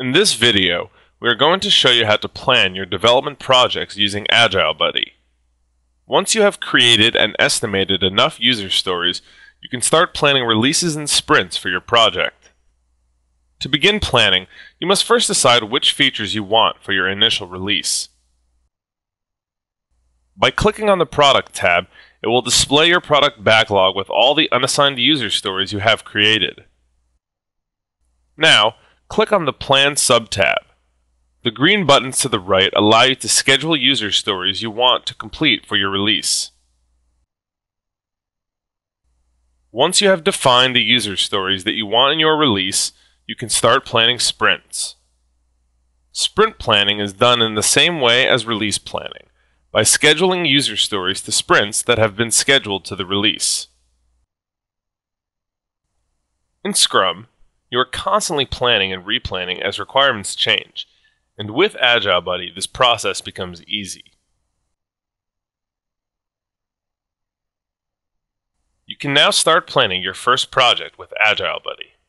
In this video, we are going to show you how to plan your development projects using AgileBuddy. Once you have created and estimated enough user stories, you can start planning releases and sprints for your project. To begin planning, you must first decide which features you want for your initial release. By clicking on the Product tab, it will display your product backlog with all the unassigned user stories you have created. Now, click on the Plan sub-tab. The green buttons to the right allow you to schedule user stories you want to complete for your release. Once you have defined the user stories that you want in your release, you can start planning sprints. Sprint planning is done in the same way as release planning, by scheduling user stories to sprints that have been scheduled to the release. In Scrum, you are constantly planning and replanning as requirements change, and with AgileBuddy, this process becomes easy. You can now start planning your first project with AgileBuddy.